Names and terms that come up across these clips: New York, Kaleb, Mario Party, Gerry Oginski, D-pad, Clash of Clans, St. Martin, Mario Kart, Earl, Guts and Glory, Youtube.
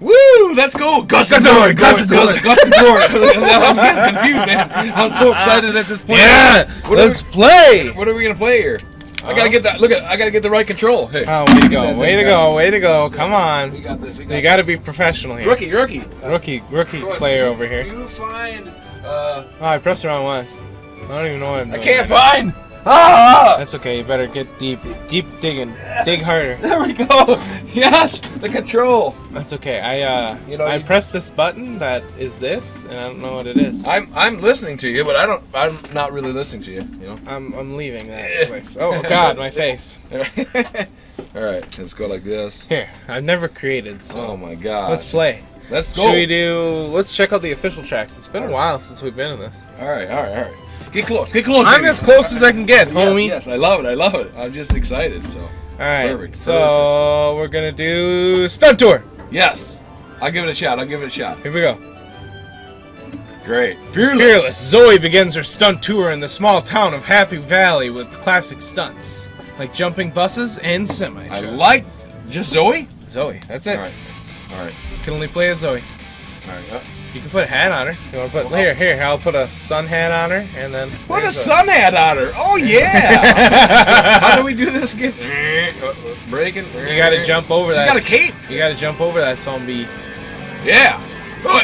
Woo! Let's go! Guts and Glory! Guts and Glory! Guts and Glory! I'm getting confused, man. I'm so excited at this point. Yeah! Let's play! What are we gonna play here? I gotta get that. Look at. I gotta get the right control. Hey. Oh, way to go! Way to go! Way to go! Come on! We got this. You gotta be professional here. Rookie player over here. You find. Oh, I pressed the wrong one. I don't even know what I'm doing. I can't find. Ah! That's okay. You better get deep, deep digging. Dig harder. There we go. Yes, the control. That's okay. I press this button that is this, and I don't know what it is. I'm listening to you, but I'm not really listening to you. You know. I'm leaving that place. Oh God, my face. All right, let's go like this. Here, I've never created. So oh my God. Let's play. Let's go. Should we do? Let's check out the official tracks. It's been a while since we've been in this. All right. Get close, get close. I'm as close as I can get, homie. Yes, I love it, I love it. I'm just excited, so. Alright, so we're gonna do Stunt Tour. Yes, I'll give it a shot, I'll give it a shot. Here we go. Great. Fearless Zoe begins her stunt tour in the small town of Happy Valley with classic stunts, like jumping buses and semi trucks. I like, just Zoe? Zoe, that's it. Alright. Can only play as Zoe. Alright, you can put a hat on her. You want to put here. I'll put a sun hat on her, and then put a sun hat on her. Oh yeah! How do we do this again? Breaking. You gotta jump over that. She's got a cape. You gotta jump over that zombie. Yeah. Oh,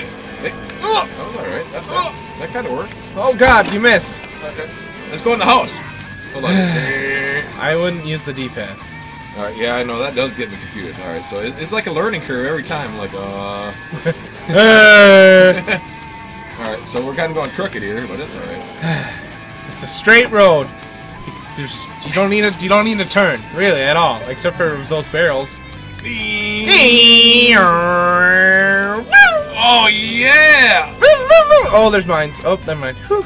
that was all right. That's good. That kind of worked. Oh God, you missed. Okay. Let's go in the house. Hold on. I wouldn't use the D-pad. All right. Yeah, I know that does get me confused. All right. So it's like a learning curve every time. Like Alright, so we're kind of going crooked here, but it's alright. It's a straight road. You don't need a turn, really, at all, except for those barrels. Oh yeah! Oh, there's mines. Oh, never mind. Whew.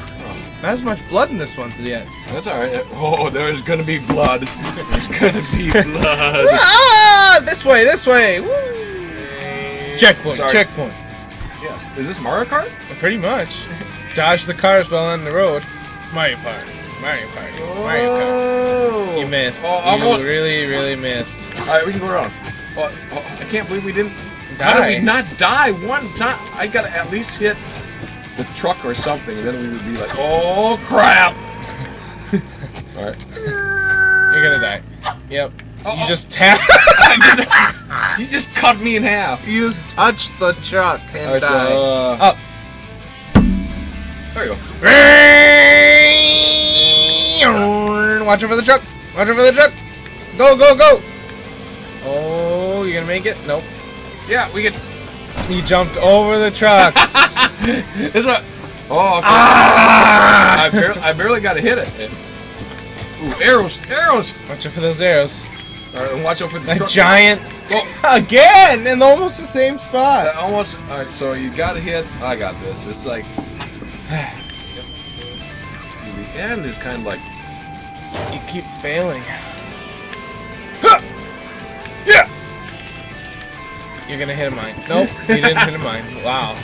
Not as much blood in this one yet. That's alright. Oh, there's gonna be blood. There's gonna be blood. Ah, this way, this way. Woo. Checkpoint. Sorry. Checkpoint. Yes. Is this Mario Kart? Pretty much. Dodge the cars while on the road. Mario Party. Mario Party. Whoa. Mario Kart. You missed. Oh, you really missed. Alright, we can go around. Oh, I can't believe we didn't die. How did we not die one time? I gotta at least hit the truck or something, and then we would be like, oh crap! Alright. You're gonna die. Yep. You just tap. You just cut me in half. You just touched the truck and died. Up. There you go. Watch over the truck. Watch over the truck. Go, go, go. Oh, you gonna make it? Nope. Yeah, we can. You jumped over the trucks. It's a. Oh. Okay. Ah! I barely got to hit it. Ooh, arrows! Arrows! Watch out for those arrows. Alright, and watch out for the truck. Giant. Oh. Again! In almost the same spot. Almost. Alright, so you gotta hit. I got this. It's like. The end is kind of like. You keep failing. Huh! Yeah! You're gonna hit a mine. Nope, you didn't hit a mine. Wow.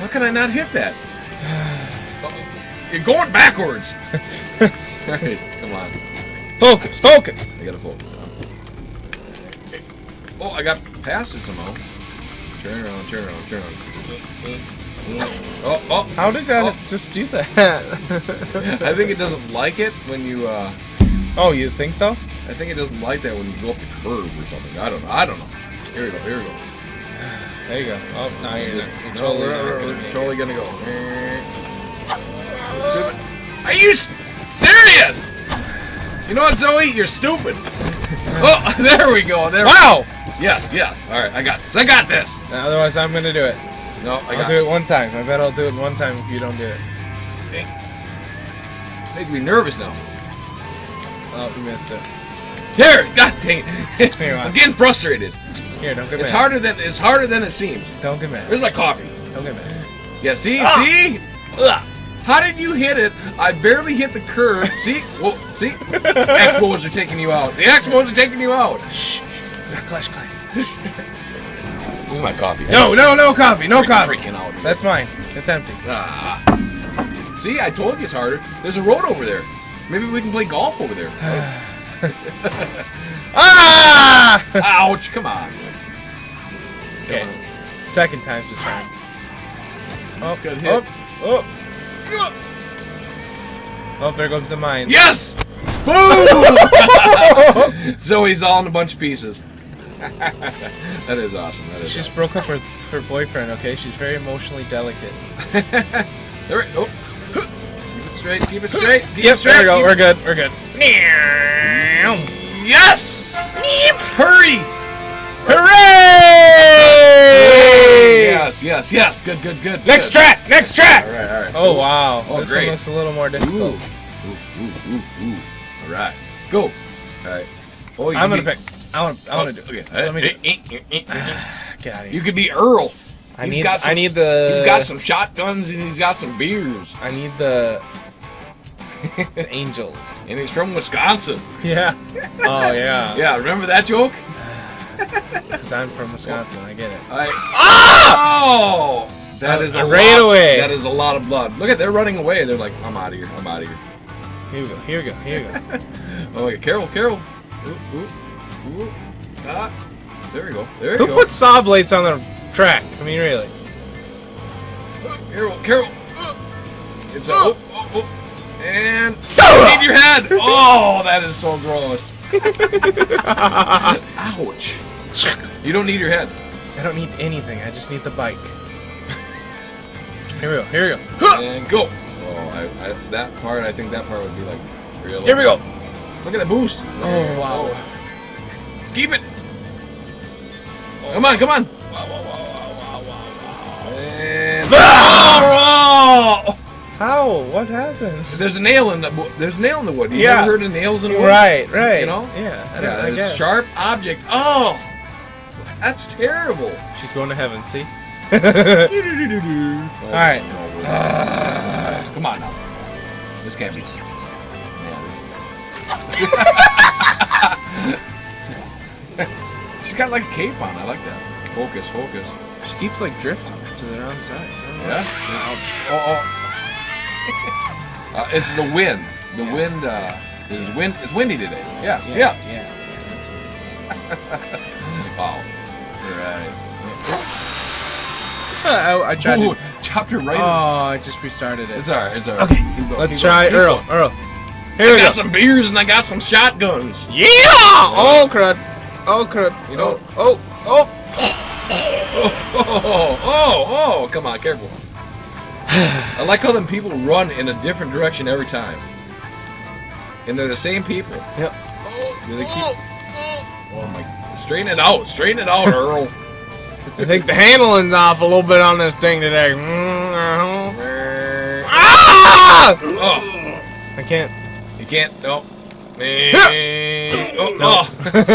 How can I not hit that? Uh-oh. You're going backwards! Alright, come on. Focus, focus! I gotta focus now. Oh, I got past it somehow. Turn around, turn around, turn around. Oh, oh! How did that just do that? I think it doesn't like it when you, Oh, you think so? I think it doesn't like that when you go up the curve or something. I don't know. Here we go, here we go. There you go. Oh, no, you're totally gonna go. Are you serious? You know what, Zoe? You're stupid. Oh, there we go. There. Wow. Yes. All right, I got this. I got this. Otherwise, I'm gonna do it. No, I'll do it one time. I bet I'll do it one time if you don't do it. Make me nervous now. Oh, we missed it. Here, God dang it. Here, I'm getting frustrated. Here, don't get mad. It's harder than it seems. Don't get mad. Where's my coffee? Don't get mad. Yeah. See. Ah. See. Ugh. How did you hit it? I barely hit the curb. See? Whoa, see? Expos are taking you out. The Expos are taking you out. Shh. Not Clash Clans. Where's my coffee? No coffee. No coffee. Freaking out. That's mine. It's empty. Ah. See? I told you it's harder. There's a road over there. Maybe we can play golf over there. Ah! Ouch. Come on. Okay. Second time's the charm. Oh, good hit. Oh, there goes the mine. Yes! Boom! Zoe's all in a bunch of pieces. That is awesome. That is She's awesome. Broke up with her boyfriend, okay? She's very emotionally delicate. There oh. Keep it straight, keep it straight. Keep yep, it straight. There we go. We're good, we're good. Yes! Hurry! Hooray! Yes, yes, yes. Good, good, good. Next track! Next track! Alright, alright. Oh, wow. Oh, this one looks a little more difficult. Ooh, ooh, ooh, ooh. Alright. Go. Alright. Oh, I'm gonna pick. I want to do it. Okay. Get out of here. You could be Earl. He's got some shotguns and he's got some beers. I need the... the angel. And he's from Wisconsin. Yeah. Oh, yeah. Yeah, remember that joke? Because I'm from Wisconsin. I get it. Oh! That is a right away. That is a lot of blood. Look at, they're running away. They're like, I'm out of here. I'm out of here. Here we go. Here we go. Here we go. Oh, okay. Carol, Carol. Ooh, ooh. Ooh, ah, there we go. There we go. Who put saw blades on the track? I mean, really. Carol, Carol. It's a. Oh, oh, oh. And. Leave your head! Oh, that is so gross. Ouch. You don't need your head. I don't need anything. I just need the bike. Here we go. Here we go. And go. Oh, that part, I think that part would be like real. Here we go. Look at the boost. Oh, wow. Oh. Keep it! Oh. Come on, come on! Wow, wow, wow, wow, wow, wow. And... Oh! How? What happened? There's a nail in the wood. There's a nail in the wood. You never heard of nails in the wood? Right, right. You know? Yeah. I guess. A sharp object. Oh! That's terrible. She's going to heaven, see? Oh, alright. Come on now. This can't be. Yeah, this... She's got like a cape on. I like that. Focus, focus. She keeps like drifting to the wrong side. Yeah. Oh, oh. It's the wind. The wind is wind. It's windy today. Yes. Yeah, yes. Yeah. Wow. All right. I tried. Ooh, chopped her right. Oh, I just restarted it. It's alright. It's alright. Okay. Keep Let's try Earl. Going. Earl. Here we go. I got some beers and I got some shotguns. Yeah. Oh crud. Oh crap! You know? Oh! Oh! Oh! Oh! Oh! Oh! Come on, careful! I like how them people run in a different direction every time, and they're the same people. Yep. Oh! They keep... Oh my! Straighten it out! Straighten it out, Earl! I think the handling's off a little bit on this thing today. Ah! Oh! I can't. You can't. No. Oh. Oh, no. Oh.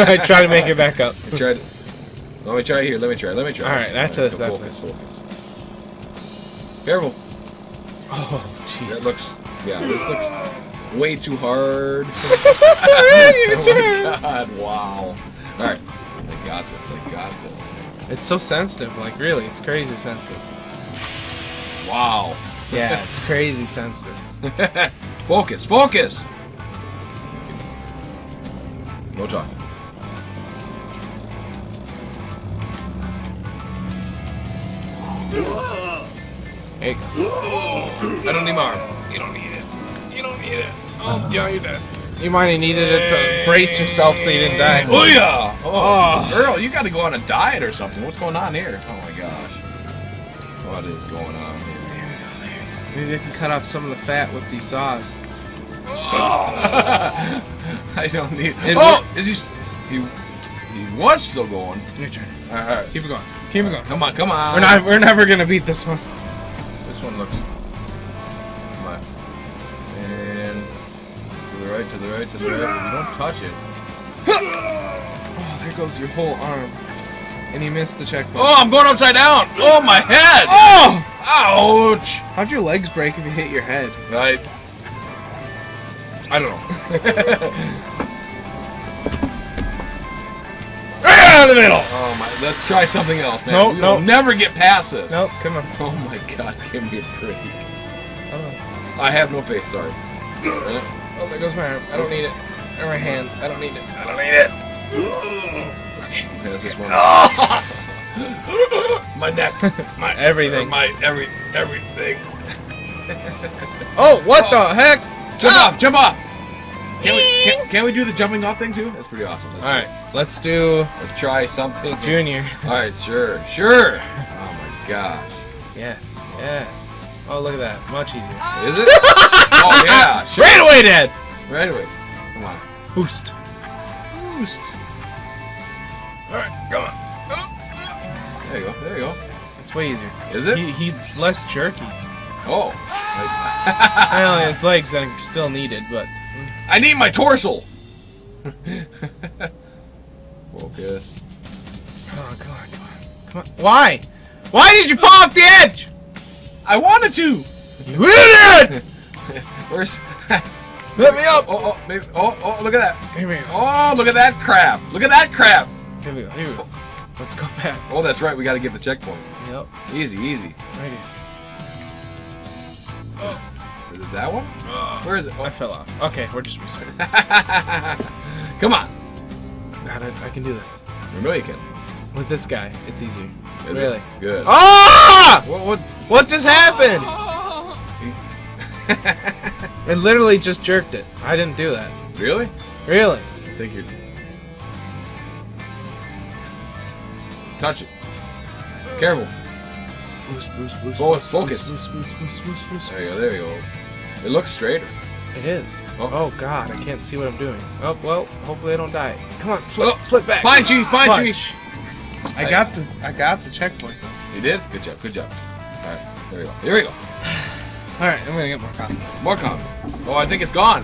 I tried to make it back up. I tried. Let me try here. Let me try. Let me try. All right, that's us. Focus. Careful. Oh, jeez. That looks. Yeah, this looks way too hard. Your turn. Oh my God! Wow. All right. I got this. I got this. It's so sensitive. Like really, it's crazy sensitive. Wow. Yeah, it's crazy sensitive. Focus. Focus. No talking. Hey. I don't need my arm. You don't need it. You don't need it. Oh, yeah, you're dead. You might have needed it to brace yourself so you didn't die. Oh, yeah! Oh, Earl, you gotta go on a diet or something. What's going on here? Oh, my gosh. What is going on here? Maybe I can cut off some of the fat with these saws. Oh. I don't need. Oh, is he? He was still going. Your turn. All right, keep it going. Keep it going. Come on, come on. We're never gonna beat this one. This one looks. Come on. And to the right, to the right, to the right. Don't touch it. Oh, there goes your whole arm. And he missed the checkpoint. Oh, I'm going upside down. Oh, my head. Oh, ouch. How'd your legs break if you hit your head? Right. I don't know. Right out of the middle! Oh my, let's try something else, man. Nope, we'll never get past this. Nope, come on. Oh my God, give me a break. Oh. I have no faith, sorry. Oh, there goes my arm. I don't need it. Or my hand. I don't need it. I don't need it. Okay, there's this one. My neck, my everything, my everything. Oh, what the heck? Jump off! Jump off! Can we do the jumping off thing too? That's pretty awesome. All right, let's do. Let's try something, Junior. All right, sure. Oh my gosh. Yes. Oh, look at that. Much easier. Is it? Oh yeah. Sure. Right away, Dad. Right away. Come on. Boost. All right, come on. There you go. It's way easier. Is it? He's less jerky. Oh. I know his legs are still needed, but I need my torso. Focus. Oh, come on. Why? Why did you fall off the edge? I wanted to. You did. Where's? Let me up. Oh, look at that. Here we go. Oh, look at that crap. Here we go. Let's go back. Oh, that's right. We got to get the checkpoint. Yep. Easy. Right here. Oh. Is it that one? Where is it? Oh. I fell off. Okay, we're just restarting. Come on. God, I can do this. I know you can. With this guy, it's easier. Good. Really? Good. Ah! What just happened? Oh! It literally just jerked it. I didn't do that. Really? I think you're... Touch it. Careful. Boost. Focus. Boost. There you go. It looks straighter. It is. Oh God, I can't see what I'm doing. Oh well, hopefully I don't die. Come on, flip back. Punch. I got the checkpoint though. You did? Good job. All right, here we go. All right, I'm gonna get more coffee. Oh, I think it's gone.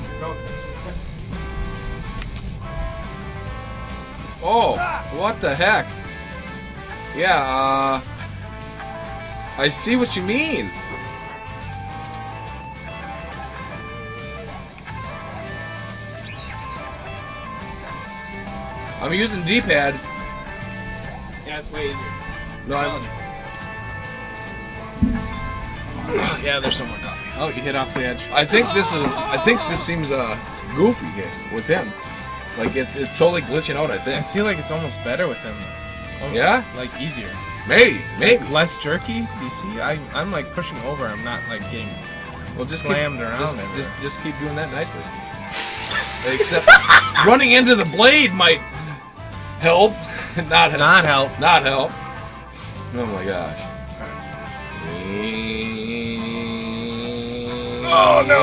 Oh, what the heck? Yeah, I see what you mean. I'm using the D-pad. Yeah, it's way easier. Yeah, there's some more coffee. Oh, you hit off the edge. I think this seems goofy here with him. Like it's totally glitching out, I think. I feel like it's almost better with him. Oh, yeah? Like easier. Maybe. Like less jerky. You see, I'm like pushing over. I'm not like getting slammed around. Just keep doing that nicely. Except running into the blade might help. Not help. Oh my gosh. Oh no.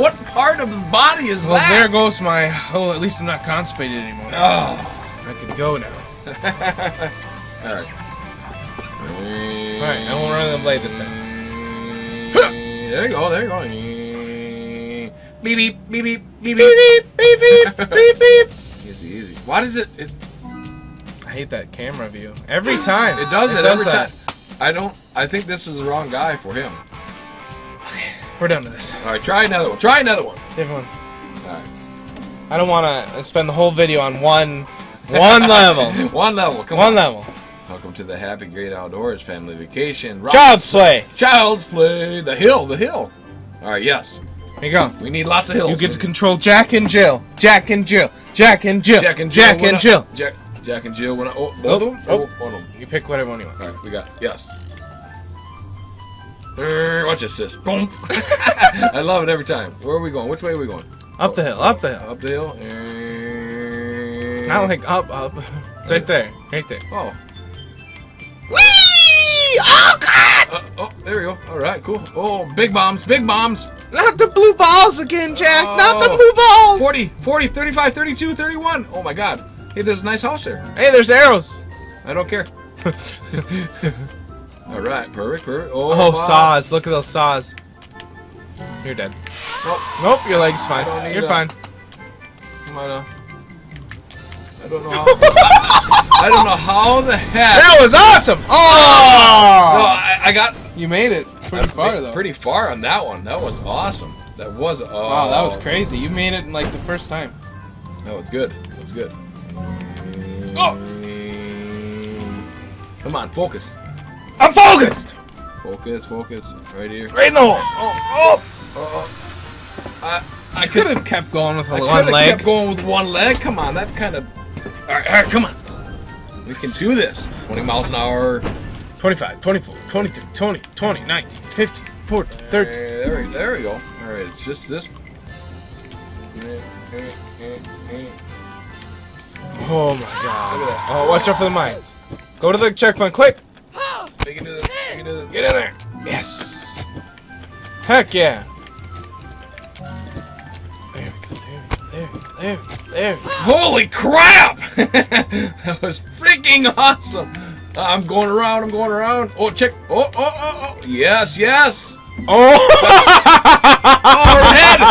What part of the body is that? There goes my... Oh, at least I'm not constipated anymore. Oh. I can go now. Alright. I won't run the blade this time. There you go. Beep, beep. Easy. Why does it... I hate that camera view. Every time. It does that every time. I think this is the wrong guy for him. We're done with this. Alright, try another one. Different one. Alright. I don't want to spend the whole video on one level. Come on. Welcome to the Happy Great Outdoors Family Vacation. Child's Play! The hill! Alright, yes. Here you go. We need lots of hills. You get to control Jack and Jill. Both of them? You pick whatever one you want. Alright, we got it. Yes. Watch this, sis. Boom. I love it every time. Where are we going? Which way are we going? Up the hill. Not like up. It's right there. Oh. Whee! Oh, God! There we go. All right, cool. Oh, big bombs. Not the blue balls again, Jack. Oh. Not the blue balls. 40, 35, 32, 31. Oh, my God. Hey, there's a nice house there. Hey, there's arrows. I don't care. All right, perfect. Oh, saws! Look at those saws. You're dead. Nope, your leg's fine. You're fine. I don't know how. I don't know how the heck. That was awesome. Oh! No, I got. You made it pretty far though. Pretty far on that one. That was awesome. Wow, that was crazy. You made it in like the first time. That was good. Oh! Come on, focus. I'm focused! Focus. Right here. Right in the hole! I could have kept going with one leg. Come on, that kind of All right, come on. We can do this. 20 miles an hour. 25, 24, 22, 20, 20, 19, 15, 14, 13. There we go. All right, it's just this. Oh my god. Oh, watch out for the mines. Go to the checkpoint, quick! We can do this. We can do this. Get in there! Yes! Heck yeah! There we go, there. Holy crap! That was freaking awesome! I'm going around. Oh, check. Oh. Yes. Oh!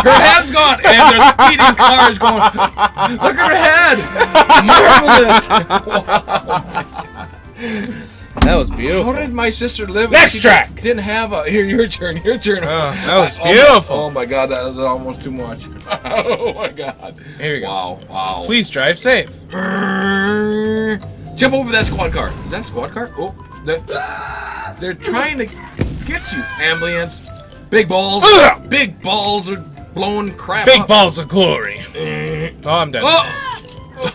Her head's gone! And there's speeding cars going. Look at her head! Marvelous! Wow. That was beautiful. How did my sister live? Next track! Didn't have a. Here, your turn. That was beautiful. Oh my god, that was almost too much. Oh my god. Here we go. Wow. Please drive safe. Jump over that squad car. Is that a squad car? Oh. They're trying to get you, ambulance. Big balls. Ugh. Big balls are blowing crap Big up. Balls of glory. Oh, I'm dead. Oh.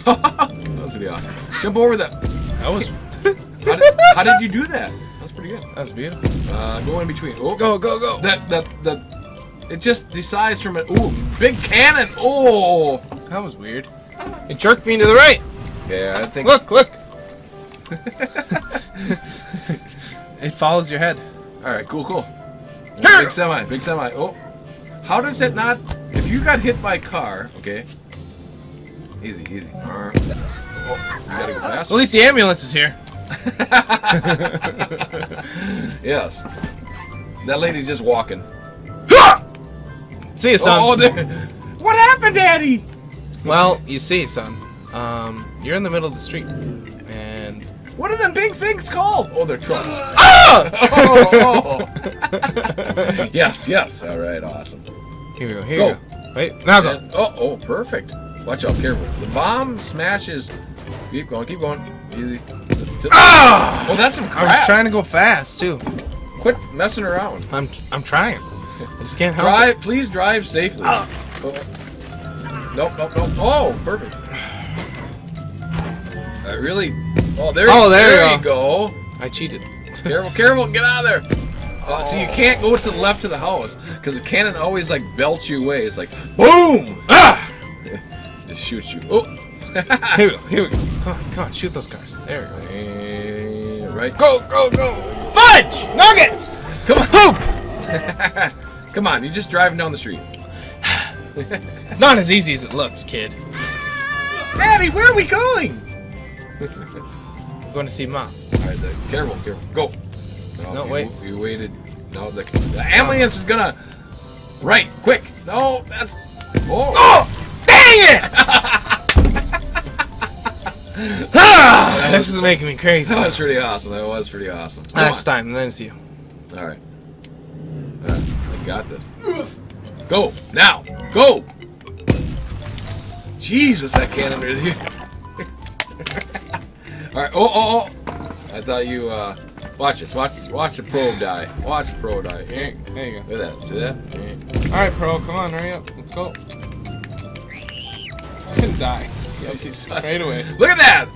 That was pretty awesome. Jump over that. That was... how did you do that? That was pretty good. That was beautiful. Go in between. Oh. Go. That... It just decides from it. Ooh, big cannon. Oh. That was weird. It jerked me to the right. Yeah, I think... Look. It follows your head. Alright, cool. Big semi. Oh. How does it not... If you got hit by a car... Okay. Easy. Oh, you gotta go fast. Well, at least the ambulance is here. Yes. That lady's just walking. See you, son. What happened, Daddy? Well, you see, son. You're in the middle of the street. And... What are them big things called? Oh, they're trucks. Oh. Yes. All right, awesome. Here we go. Wait, now go. Oh, perfect. Watch out, careful. The bomb smashes. Keep going. Easy. Ah! Oh, that's some crap. I was trying to go fast, too. Quit messing around. I'm trying. I just can't help it. Please drive safely. Oh. Nope. Oh, perfect. I really... Oh, there you go. I cheated. Careful, get out of there. Oh. So you can't go to the left of the house because the cannon always like belts you away. It's like boom! Ah! It shoots you. Oh! Here we go. Come on, shoot those cars. There we go. Right. Go! Fudge! Nuggets! Come on. Poop! Come on, you're just driving down the street. It's not as easy as it looks, kid. Daddy, where are we going? I'm going to see Mom. Alright, careful. Go. No, wait. You waited. No, the ambulance is gonna... Right, quick. No, that's... Oh! Dang it! This is making me crazy. That was pretty awesome. Next time, and then see you. Alright. I got this. Go! Now! Go! Jesus, that cannon right here. Alright, oh! I thought you, watch the pro die. Watch the pro die. There you go. Look at that, see that? Alright, pro, come on, hurry up. Let's go. I couldn't die. Yeah, right away. Look at that!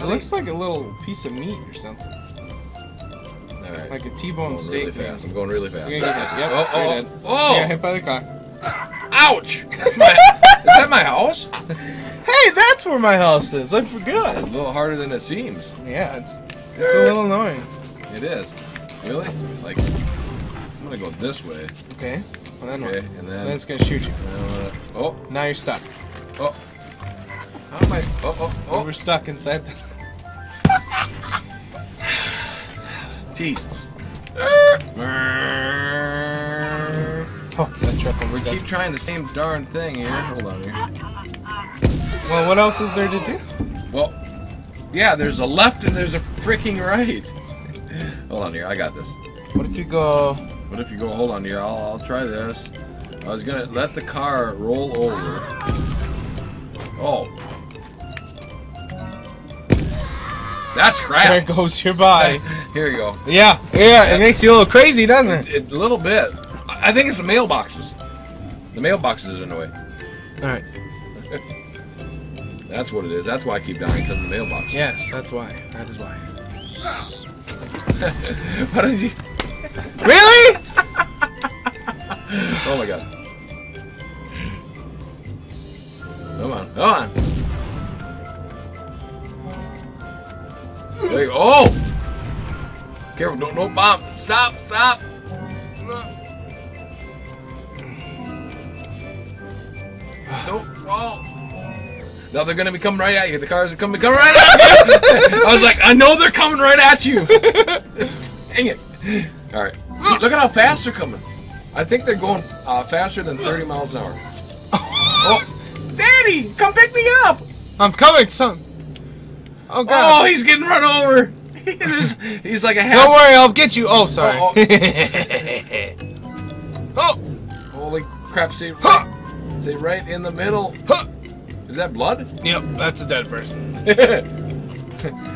It looks like a little piece of meat or something. Alright. Like a T-bone steak. I'm going really fast. You're gonna get that. Yep, oh! Yeah, hit by the car. Ouch! Is that my house? Hey, that's where my house is. I forgot. It's a little harder than it seems. Yeah, it's a little annoying. It is. Really? Like, I'm gonna go this way. Okay. Well, then okay, and then it's gonna shoot you. Oh! Now you're stuck. Oh! How am I? Oh! We're stuck inside. Jesus. Oh, that truck over. We keep trying the same darn thing here. Hold on here. Well, what else is there to do? Well, yeah, there's a left and there's a freaking right. Hold on here, I got this. What if you go, hold on here, I'll try this. I was gonna let the car roll over. Oh. That's crap. There goes your bye. Here you go. Yeah, it makes you a little crazy, doesn't it? A little bit. I think it's the mailboxes. The mailboxes are in the way. All right. That's what it is. That's why I keep dying, because of the mailbox. Yes, that's why. That is why. Why did you... Really? Oh my god. Come on. Come on. There you go. Oh! Careful. No bomb. Stop. Stop. Don't fall. Now they're gonna be coming right at you. The cars are coming right at you. I was like, I know they're coming right at you. Dang it. All right. See, look at how fast they're coming. I think they're going faster than 30 miles an hour. Oh. Daddy, come pick me up. I'm coming, son. Oh god. Oh, he's getting run over. He's like a half. Don't worry, I'll get you. Oh, sorry. Oh. Oh. Holy crap! See, see right in the middle. Huh. Is that blood? Yep, that's a dead person.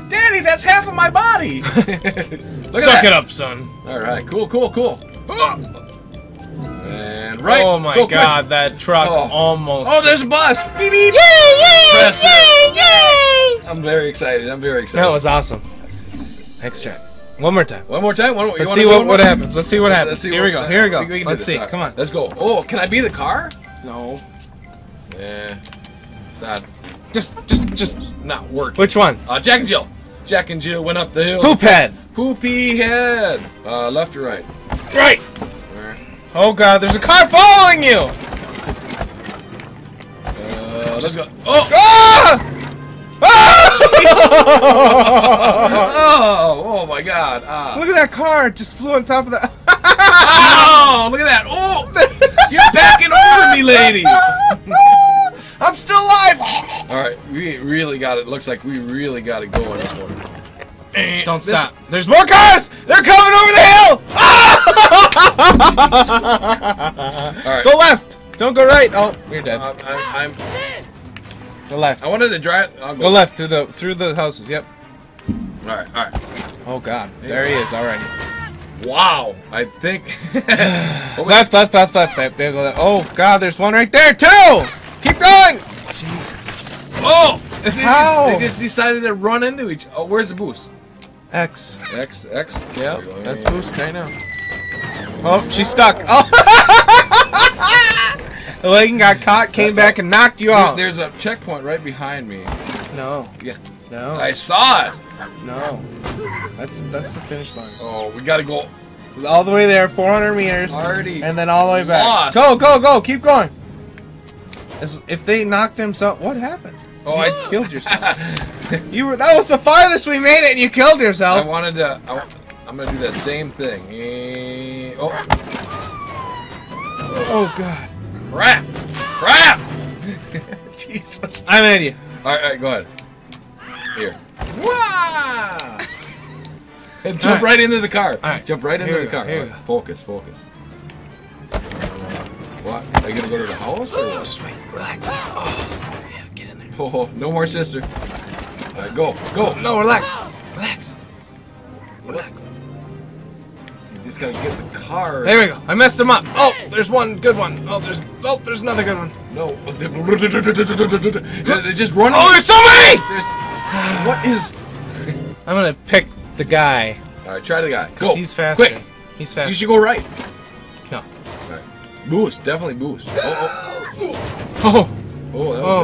Daddy, that's half of my body! Look Suck it up, son. Alright, cool, cool, cool. And right. Oh my god, that truck almost... Oh, there's a bus! Beep, beep. Yay, yay, yay, yay! I'm very excited, I'm very excited. That was awesome. Next track. One more time. One more time? One more. Let's see what happens. Let's see what happens. Here we go, here we go. We Let's see, come on. Let's go. Oh, can I be the car? No. Yeah. Sad. Just not working. Which one? Jack and Jill. Jack and Jill went up the hill. Poop head. Poopy head. Left or right? Right. Where? Oh god, there's a car following you. Let's go. Oh. Ah! Ah! Oh! Oh my god. Look at that car. It just flew on top of the. Oh! Look at that. Oh! You're backing over me, lady. I'm still alive! Alright, we really got it. Looks like we really got it going this morning. Don't stop. There's more cars! They're coming over the hill! Ah! Right. Go left! Don't go right! Oh, you're dead. I'm... Go left. I wanted to drive... I'll go left through the houses, yep. Alright, alright. Oh god, there he is already. Wow, I think... left. Oh god, there's one right there too! Keep going! Jesus. Oh! How? They just decided to run into each other. Oh, where's the boost? X. X, X. Yeah, that's boost right now. Oh, she's stuck. Oh! The leg got caught, came back, and knocked you off. There's a checkpoint right behind me. No. Yeah. No. I saw it! No. That's the finish line. Oh, we gotta go. All the way there, 400 meters. Already. And then all the way back. Lost. Go, go, go! Keep going! If they knocked himself, what happened? Oh, I killed yourself. That was the farthest we made it, and you killed yourself. I wanted to. I'm gonna do that same thing. Oh. Oh god. Crap! Crap! Jesus. I'm at you. All right, go ahead. Here. Wow! Jump right into the car. All right, jump right into the car. Here we go. Focus, focus. What? Are you gonna go to the house or what? Just wait, relax. Oh, yeah, get in there. Oh, no more sister. All right, go, go. No, relax. Relax. Relax. You just gotta get the car. There we go. I messed him up. Oh, there's one good one. Oh, there's another good one. No. They just run. Oh, there's so many! There's. What is? I'm gonna pick the guy. All right, try the guy. Go. He's faster. Quick. He's faster. You should go right. No. Boost, definitely boost. Oh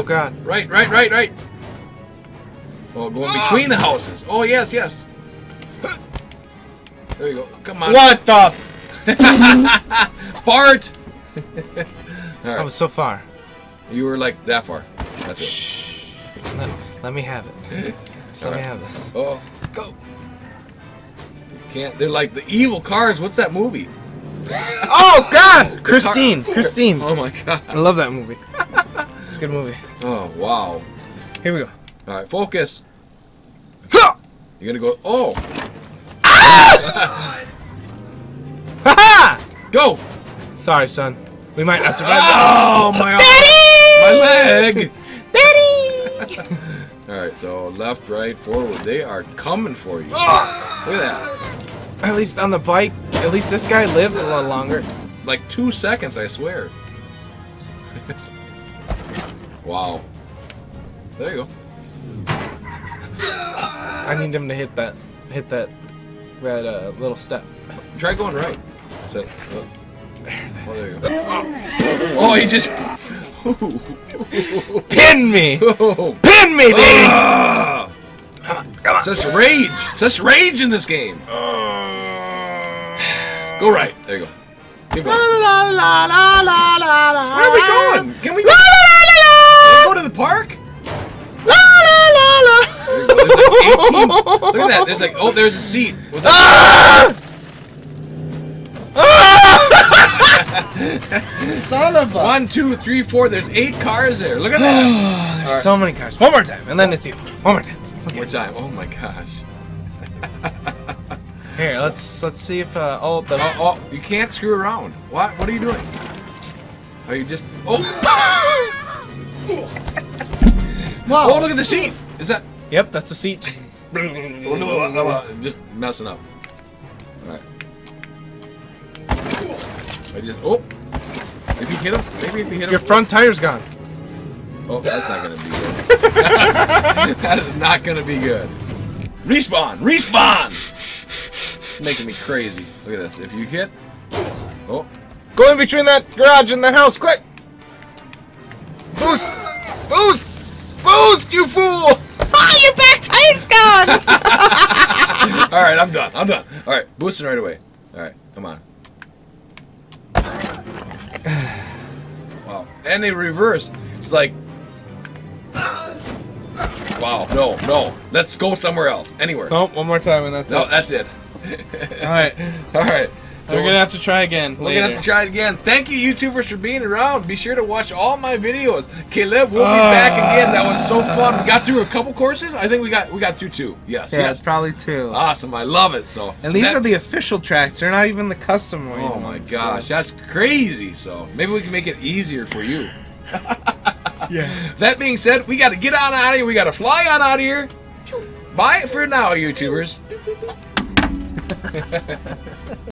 god. Right. Oh, going between the houses. Oh, yes, yes. There you go. Come on. What the? Fart! Right. I was so far. You were like that far. That's it. Shh. Let me have it. Just let me have this. Oh, go. Can't. They're like the evil cars. What's that movie? Oh god! Christine! Oh my god. I love that movie. It's a good movie. Oh wow. Here we go. Alright, focus. You're gonna go. Oh! Ah! Haha! Go! Sorry, son. We might not survive this. Oh my god! Daddy! My leg! Daddy! Alright, so left, right, forward. They are coming for you. Look at that. At least on the bike, at least this guy lives a lot longer. Like 2 seconds, I swear. Wow. There you go. I need him to hit that red little step. Try going right. So, oh. Oh, there you go. Oh, oh he just pinned me. Pin me, baby. Come on, come on. Such rage. Such rage in this game. Go right. There you go. Keep going. Where are we going? Can we go to the park? Look at that. There's like, oh, there's a seat. What's that? Son of a. 1, 2, 3, 4. There's 8 cars there. Look at that. There's right. So many cars. One more time, and then it's you. One more time. Okay. One more time. Oh my gosh. Here, let's see if oh, the oh, you can't screw around. What? What are you doing? Are you just? Oh. Wow. Oh, look at the seat. Is that? Yep, that's a seat. Just messing up. Alright. I just. Oh! If you hit him, maybe if you hit him. Your front tire's gone. Oh, that's not gonna be good. that is not gonna be good. Respawn! Respawn! It's making me crazy. Look at this. If you hit. Oh. Go in between that garage and that house, quick! Boost! Boost! Boost, you fool! Oh, your back tire's gone! Alright, I'm done. I'm done. Alright, boosting right away. Alright, come on. Wow. And they reverse. It's like... Wow. No, no. Let's go somewhere else. Anywhere. Nope, one more time and that's it. No, that's it. Alright. Alright. So we're going to have to try again. We're going to have to try it again. Thank you, YouTubers, for being around. Be sure to watch all my videos. Caleb will be back again. That was so fun. We got through a couple courses. I think we got through 2. Yes. Yeah, yes. Probably 2. Awesome. I love it. So. And these are the official tracks. They're not even the custom ones. Oh my gosh, so. That's crazy. So maybe we can make it easier for you. Yeah. That being said, we got to get on out of here. We got to fly on out of here. Bye for now, YouTubers.